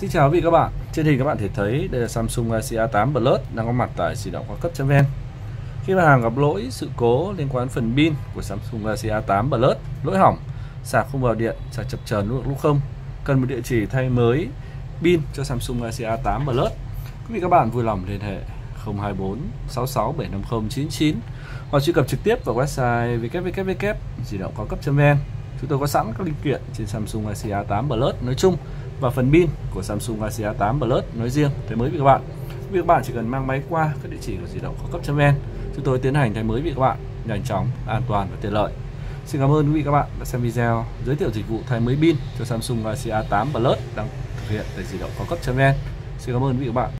Xin chào quý vị các bạn. Trên hình các bạn thể thấy đây là Samsung Galaxy A8 Plus đang có mặt tại sỉ đỏ cao cấp.vn. Khi mặt hàng gặp lỗi sự cố liên quan phần pin của Samsung Galaxy A8 Plus, lỗi hỏng, sạc không vào điện, sạc chập chờn lúc không, cần một địa chỉ thay mới pin cho Samsung Galaxy A8 Plus. Quý vị các bạn vui lòng liên hệ 024 66 750 99 hoặc truy cập trực tiếp vào website www.didongcaocap.vn. Chúng tôi có sẵn các linh kiện trên Samsung Galaxy A8 Plus nói chung và phần pin của Samsung Galaxy A8 Plus nói riêng thay mới với các bạn. Vì các bạn chỉ cần mang máy qua các địa chỉ của sỉ đỏ cao cấp.vn, chúng tôi tiến hành thay mới với các bạn nhanh chóng, an toàn và tiện lợi. Xin cảm ơn quý vị các bạn đã xem video giới thiệu dịch vụ thay mới pin cho Samsung Galaxy A8 Plus đang thực hiện tại sỉ đỏ cao cấp.vn. Xin cảm ơn quý vị các bạn.